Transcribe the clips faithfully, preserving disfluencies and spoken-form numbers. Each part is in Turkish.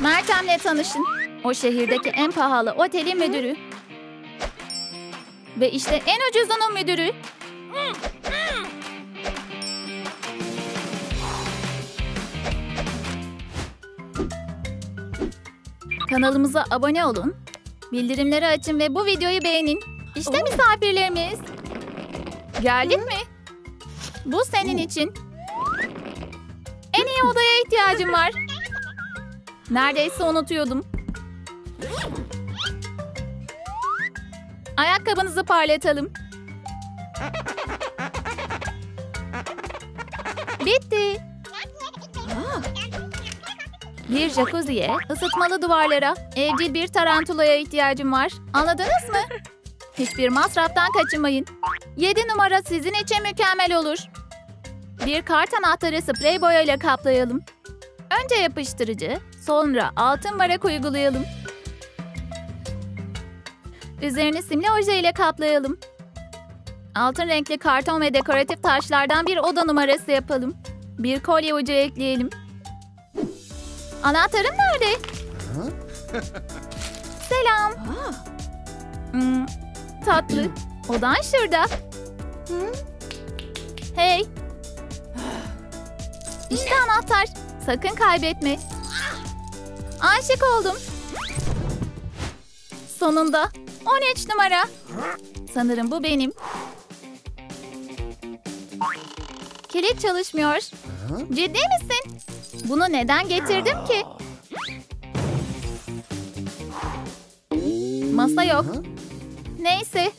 Mertem'le tanışın. O şehirdeki en pahalı otelin müdürü. Ve işte en ucuzunun müdürü. Kanalımıza abone olun. Bildirimleri açın ve bu videoyu beğenin. İşte misafirlerimiz. Geldin mi? Bu senin için. En iyi odaya ihtiyacım var. Neredeyse unutuyordum. Ayakkabınızı parlatalım. Bitti. Bir jacuzziye, ısıtmalı duvarlara, evcil bir tarantulaya ihtiyacım var. Anladınız mı? Hiçbir masraftan kaçınmayın. yedi numara sizin için mükemmel olur. Bir kart anahtarı sprey boyayla kaplayalım. Önce yapıştırıcı, sonra altın varak uygulayalım. Üzerini simli oje ile kaplayalım. Altın renkli karton ve dekoratif taşlardan bir oda numarası yapalım. Bir kolye ucu ekleyelim. Anahtarım nerede? Selam. Hmm, tatlı. Odan şurada. Hey. İşte anahtar. Sakın kaybetme. Aşık oldum. Sonunda. on üç numara. Sanırım bu benim. Kilit çalışmıyor. Ciddi misin? Bunu neden getirdim ki? Masa yok. Neyse.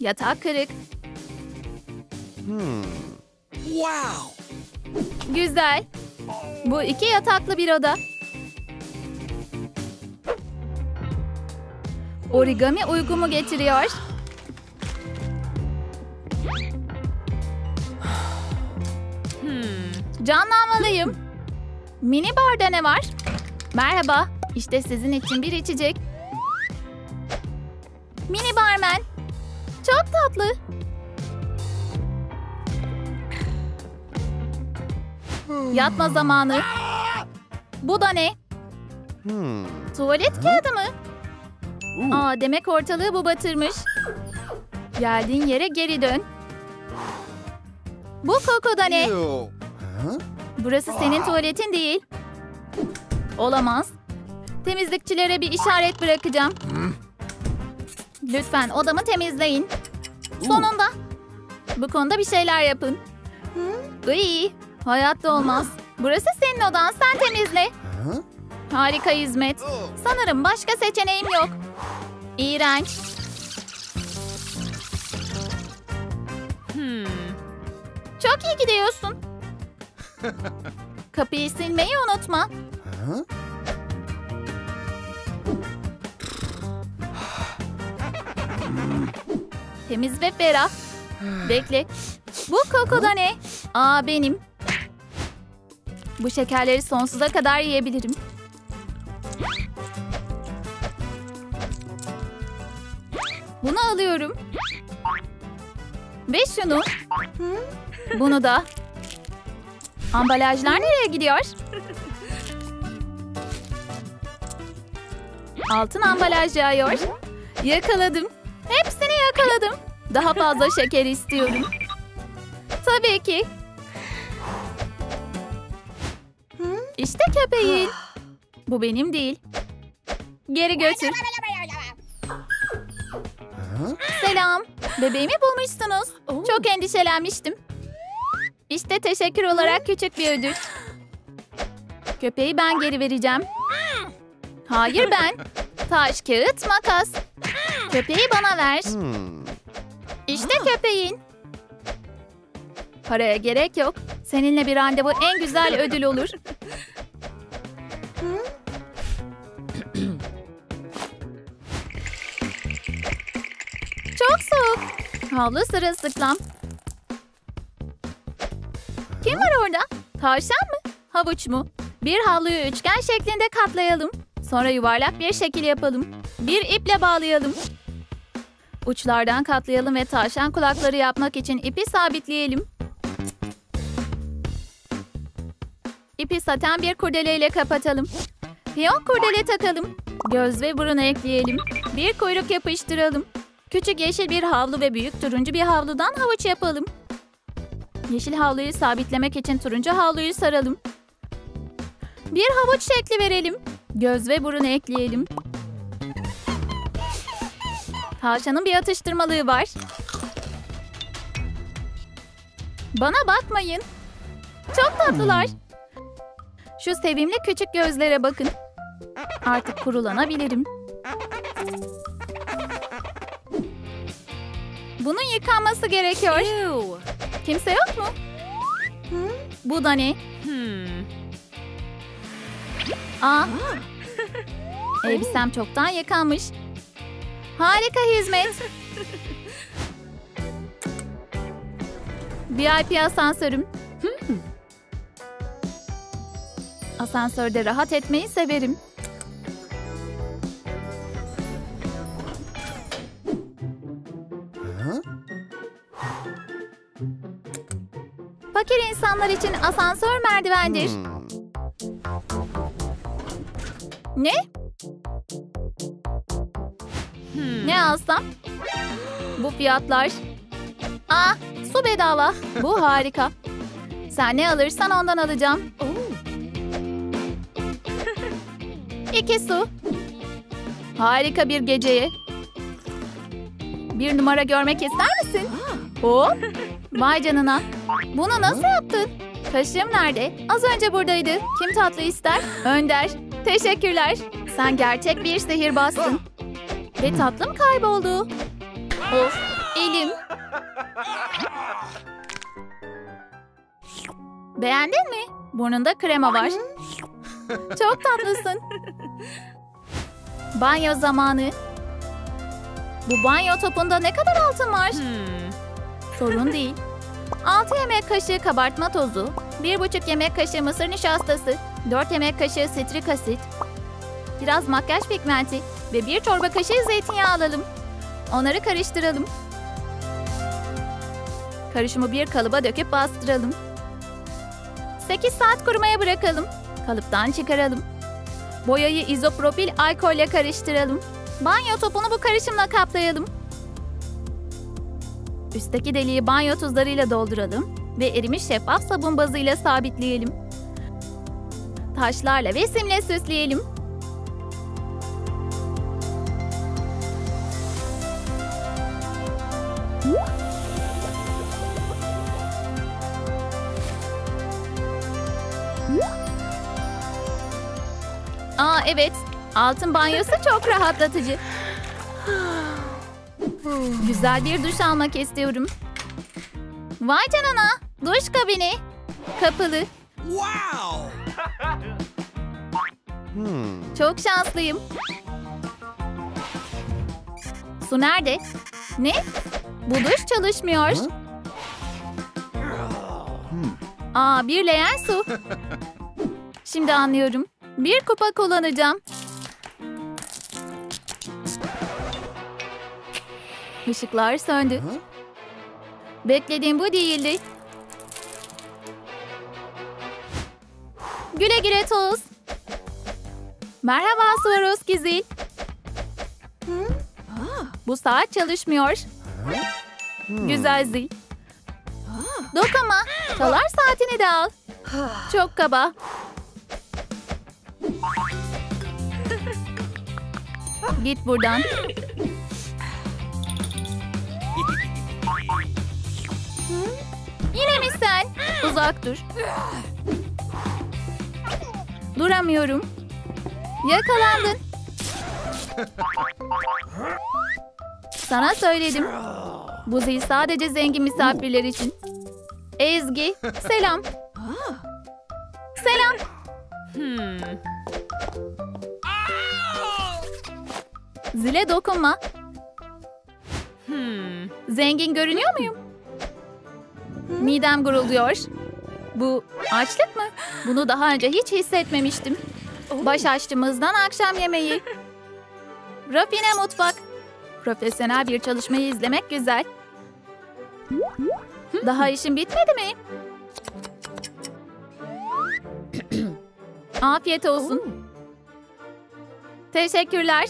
Yatak kırık. Hmm. Wow. Güzel. Bu iki yataklı bir oda. Origami uygumu getiriyor. Hmm. Canlanmalıyım. Mini barda ne var? Merhaba. İşte sizin için bir içecek. Mini barmen. Çok tatlı. Yatma zamanı. Bu da ne? Hmm. Tuvalet kağıdı mı? Uh. Aa, demek ortalığı bu batırmış. Geldiğin yere geri dön. Bu koku da ne? Burası senin tuvaletin değil. Olamaz. Temizlikçilere bir işaret bırakacağım. Lütfen odamı temizleyin. Sonunda. Bu konuda bir şeyler yapın. İyi. Hayatta olmaz. Burası senin odan, sen temizle. Harika hizmet. Sanırım başka seçeneğim yok. İğrenç. Hmm. Çok iyi gidiyorsun. Kapıyı silmeyi unutma. Temiz ve ferah. Bekle. Bu koku da ne? Aa, benim. Bu şekerleri sonsuza kadar yiyebilirim. Bunu alıyorum. Ve şunu. Bunu da. Ambalajlar nereye gidiyor? Altın ambalaj yağıyor. Yakaladım. Hepsini yakaladım. Daha fazla şeker istiyorum. Tabii ki. İşte köpeğin. Bu benim değil. Geri götür. Selam. Bebeğimi bulmuşsunuz. Çok endişelenmiştim. İşte teşekkür olarak küçük bir ödül. Köpeği ben geri vereceğim. Hayır ben. Taş, kağıt, makas. Köpeği bana ver. İşte köpeğin. Paraya gerek yok. Seninle bir randevu en güzel ödül olur. Çok soğuk. Havlu sırılsıklam. Kim var orada? Tavşan mı? Havuç mu? Bir havluyu üçgen şeklinde katlayalım. Sonra yuvarlak bir şekil yapalım. Bir iple bağlayalım. Uçlardan katlayalım ve tavşan kulakları yapmak için ipi sabitleyelim. İpi saten bir kurdeleyle kapatalım. Piyon kurdele takalım. Göz ve burun ekleyelim. Bir kuyruk yapıştıralım. Küçük yeşil bir havlu ve büyük turuncu bir havludan havuç yapalım. Yeşil havluyu sabitlemek için turuncu havluyu saralım. Bir havuç şekli verelim. Göz ve burun ekleyelim. Tavşanın bir atıştırmalığı var. Bana bakmayın. Çok tatlılar. Şu sevimli küçük gözlere bakın. Artık kurulanabilirim. Bunun yıkanması gerekiyor. Eww. Kimse yok mu? Hmm? Bu da ne? Hmm. Aa. Elbisem çoktan yıkanmış. Harika hizmet. V I P asansörüm. Hmm. Asansörde rahat etmeyi severim. Fakir insanlar için asansör merdivendir. Hmm. Ne? Hmm. Ne alsam? Bu fiyatlar. Aa, su bedava. Bu harika. Sen ne alırsan ondan alacağım. İki su. Harika bir geceye. Bir numara görmek ister misin? Hop. Vay canına. Bunu nasıl yaptın? Kaşığım nerede? Az önce buradaydı. Kim tatlı ister? Önder. Teşekkürler. Sen gerçek bir sihirbazsın. Ve tatlım kayboldu. Of, elim. Beğendin mi? Burnunda krema var. Çok tatlısın. Banyo zamanı. Bu banyo topunda ne kadar altın var? Hmm. Sorun değil. altı yemek kaşığı kabartma tozu, bir buçuk yemek kaşığı mısır nişastası, dört yemek kaşığı sitrik asit, biraz makyaj pigmenti ve bir çorba kaşığı zeytinyağı alalım. Onları karıştıralım. Karışımı bir kalıba döküp bastıralım. sekiz saat kurumaya bırakalım. Kalıptan çıkaralım. Boyayı izopropil alkolle karıştıralım. Banyo topunu bu karışımla kaplayalım. Üstteki deliği banyo tuzlarıyla dolduralım ve erimiş şeffaf sabun bazıyla sabitleyelim. Taşlarla ve simle süsleyelim. Aa evet, altın banyosu çok rahatlatıcı. Güzel bir duş almak istiyorum. Vay canına! Duş kabini! Kapalı. Wow. Hmm. Çok şanslıyım. Su nerede? Ne? Bu duş çalışmıyor. Hmm. Aa, bir leğen su. Şimdi anlıyorum. Bir kupa kullanacağım. Işıklar söndü. Hı? Beklediğim bu değildi. Güle güle Toz. Merhaba Svaroski zil. Hı? Bu saat çalışmıyor. Hı? Güzel zil. Hı? Dokama. Çalar saatini de al. Hı? Çok kaba. Git buradan. Yine mi sen? Uzak dur. Duramıyorum. Yakalandın. Sana söyledim. Bu zil sadece zengin misafirler için. Ezgi, selam. Selam. Hmm. Zile dokunma. Hmm. Zengin görünüyor muyum? Midem gurulduyor. Bu açlık mı? Bunu daha önce hiç hissetmemiştim. Baş açtığımızdan akşam yemeği. Rafine mutfak. Profesyonel bir çalışmayı izlemek güzel. Daha işim bitmedi mi? Afiyet olsun. Teşekkürler.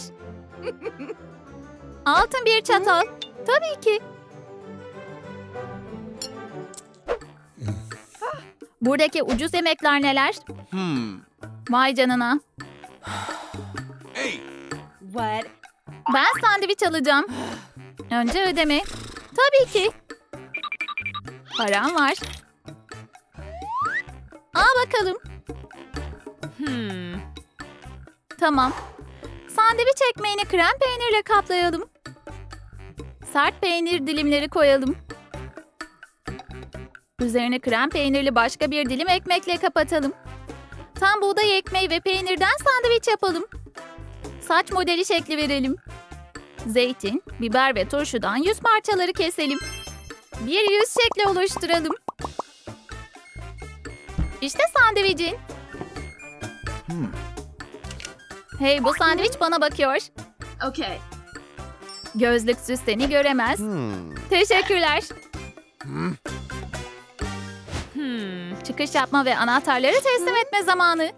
Altın bir çatal. Tabii ki. Buradaki ucuz yemekler neler? Hmm. Vay canına. Hey. What? Ben sandviç alacağım. Önce ödeme. Tabii ki. Param var. Al bakalım. Hmm. Tamam. Sandviç ekmeğini krem peynirle kaplayalım. Sert peynir dilimleri koyalım. Üzerine krem peynirli başka bir dilim ekmekle kapatalım. Tam buğday ekmeği ve peynirden sandviç yapalım. Saç modeli şekli verelim. Zeytin, biber ve turşudan yüz parçaları keselim. Bir yüz şekli oluşturalım. İşte sandviçin. Hmm. Hey, bu sandviç bana bakıyor. Okay. Gözlüksüz seni göremez. Hmm. Teşekkürler. Hmm. Hmm. Çıkış yapma ve anahtarları teslim etme zamanı.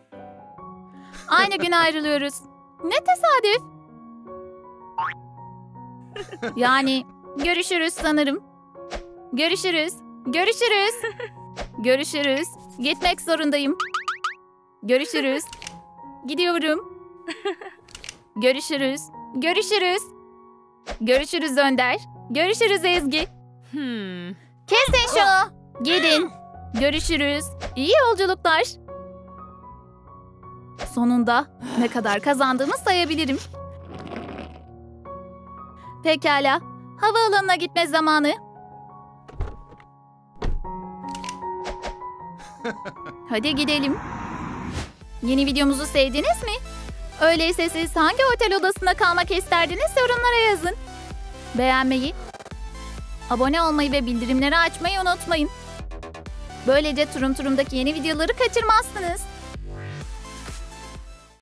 Aynı gün ayrılıyoruz. Ne tesadüf. Yani görüşürüz sanırım. Görüşürüz. Görüşürüz. Görüşürüz. Gitmek zorundayım. Görüşürüz. Gidiyorum. Görüşürüz. Görüşürüz. Görüşürüz Önder. Görüşürüz Ezgi. Hmm. Kesin şunu. Gidin. Görüşürüz. İyi yolculuklar. Sonunda ne kadar kazandığımı sayabilirim. Pekala. Havaalanına gitme zamanı. Hadi gidelim. Yeni videomuzu sevdiniz mi? Öyleyse siz hangi otel odasında kalmak isterdiniz yorumlara yazın. Beğenmeyi, abone olmayı ve bildirimleri açmayı unutmayın. Böylece Turum Turum'daki yeni videoları kaçırmazsınız.